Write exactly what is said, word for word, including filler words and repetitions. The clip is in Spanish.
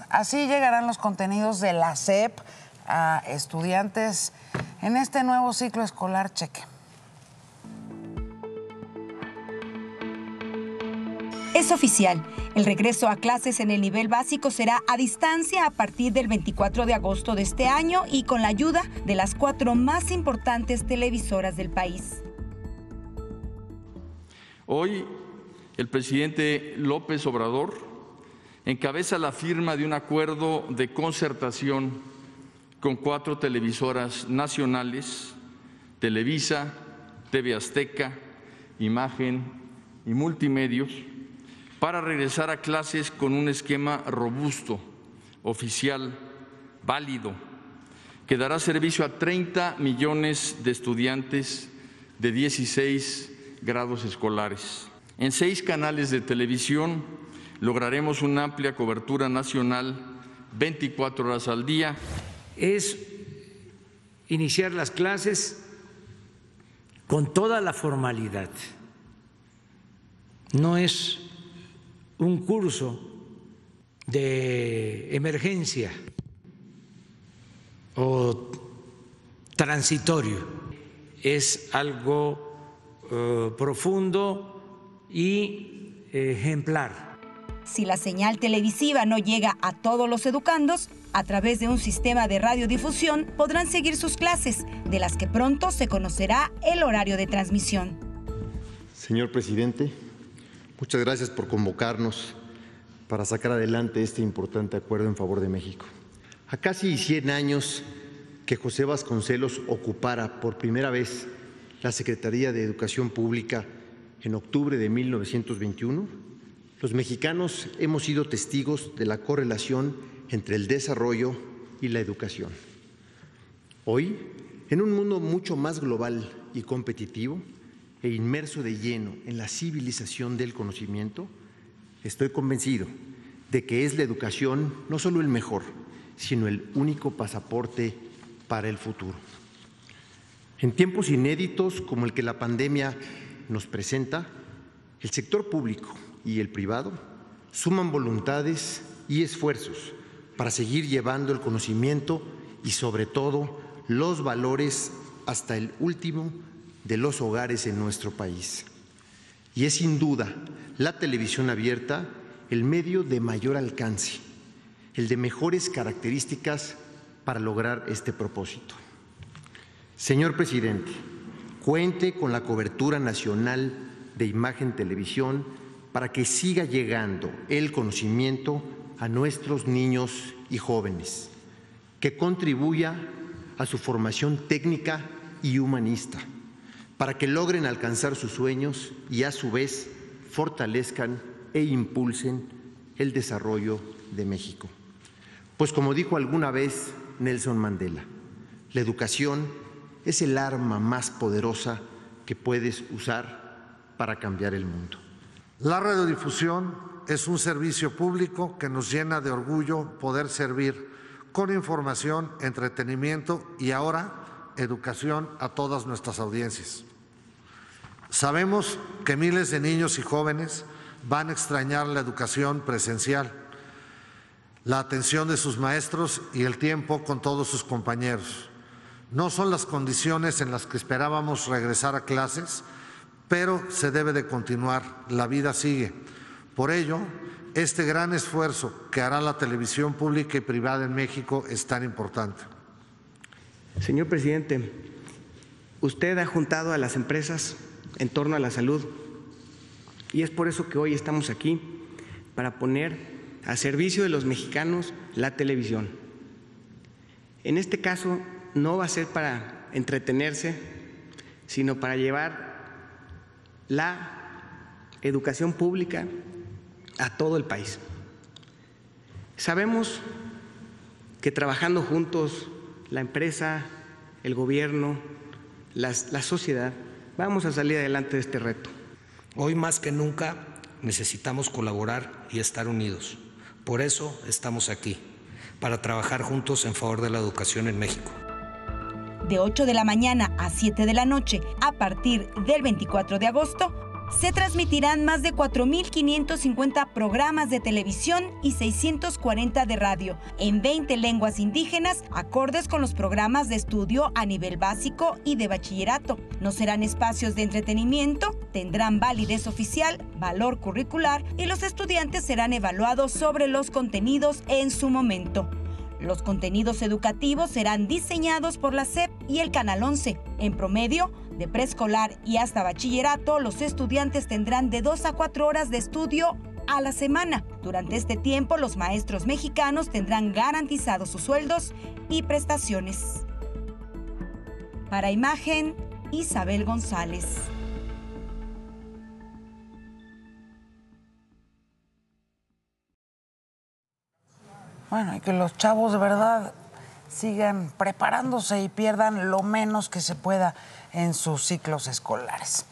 escuelas. Así llegarán los contenidos de la S E P a estudiantes en este nuevo ciclo escolar. Cheque. Es oficial. El regreso a clases en el nivel básico será a distancia a partir del veinticuatro de agosto de este año y con la ayuda de las cuatro más importantes televisoras del país. Hoy el presidente López Obrador encabeza la firma de un acuerdo de concertación con cuatro televisoras nacionales: Televisa, T V Azteca, Imagen y Multimedios, para regresar a clases con un esquema robusto, oficial, válido, que dará servicio a treinta millones de estudiantes de dieciséis grados escolares. En seis canales de televisión lograremos una amplia cobertura nacional veinticuatro horas al día. Es iniciar las clases con toda la formalidad. No es un curso de emergencia o transitorio, es algo eh, profundo y ejemplar. Si la señal televisiva no llega a todos los educandos, a través de un sistema de radiodifusión podrán seguir sus clases, de las que pronto se conocerá el horario de transmisión. Señor presidente, muchas gracias por convocarnos para sacar adelante este importante acuerdo en favor de México. A casi cien años que José Vasconcelos ocupara por primera vez la Secretaría de Educación Pública en octubre de mil novecientos veintiuno, los mexicanos hemos sido testigos de la correlación entre el desarrollo y la educación. Hoy, en un mundo mucho más global y competitivo, e inmerso de lleno en la civilización del conocimiento, estoy convencido de que es la educación no solo el mejor, sino el único pasaporte para el futuro. En tiempos inéditos como el que la pandemia nos presenta, el sector público y el privado suman voluntades y esfuerzos para seguir llevando el conocimiento y, sobre todo, los valores hasta el último de los hogares en nuestro país. Y es sin duda la televisión abierta el medio de mayor alcance, el de mejores características para lograr este propósito. Señor presidente, cuente con la cobertura nacional de Imagen Televisión para que siga llegando el conocimiento a nuestros niños y jóvenes, que contribuya a su formación técnica y humanista, para que logren alcanzar sus sueños y, a su vez, fortalezcan e impulsen el desarrollo de México. Pues, como dijo alguna vez Nelson Mandela, la educación es el arma más poderosa que puedes usar para cambiar el mundo. La radiodifusión es un servicio público que nos llena de orgullo poder servir con información, entretenimiento y, ahora, educación a todas nuestras audiencias. Sabemos que miles de niños y jóvenes van a extrañar la educación presencial, la atención de sus maestros y el tiempo con todos sus compañeros. No son las condiciones en las que esperábamos regresar a clases, pero se debe de continuar, la vida sigue. Por ello, este gran esfuerzo que hará la televisión pública y privada en México es tan importante. Señor presidente, usted ha juntado a las empresas en torno a la salud, y es por eso que hoy estamos aquí, para poner a servicio de los mexicanos la televisión. En este caso no va a ser para entretenerse, sino para llevar la educación pública a todo el país. Sabemos que trabajando juntos, la empresa, el gobierno, las, la sociedad, vamos a salir adelante de este reto. Hoy más que nunca necesitamos colaborar y estar unidos. Por eso estamos aquí, para trabajar juntos en favor de la educación en México. De ocho de la mañana a siete de la noche, a partir del veinticuatro de agosto, se transmitirán más de cuatro mil quinientos cincuenta programas de televisión y seiscientos cuarenta de radio, en veinte lenguas indígenas, acordes con los programas de estudio a nivel básico y de bachillerato. No serán espacios de entretenimiento, tendrán validez oficial, valor curricular y los estudiantes serán evaluados sobre los contenidos en su momento. Los contenidos educativos serán diseñados por la S E P y el Canal once. En promedio, de preescolar y hasta bachillerato, los estudiantes tendrán de dos a cuatro horas de estudio a la semana. Durante este tiempo, los maestros mexicanos tendrán garantizados sus sueldos y prestaciones. Para Imagen, Isabel González. Bueno, y que los chavos de verdad sigan preparándose y pierdan lo menos que se pueda en sus ciclos escolares.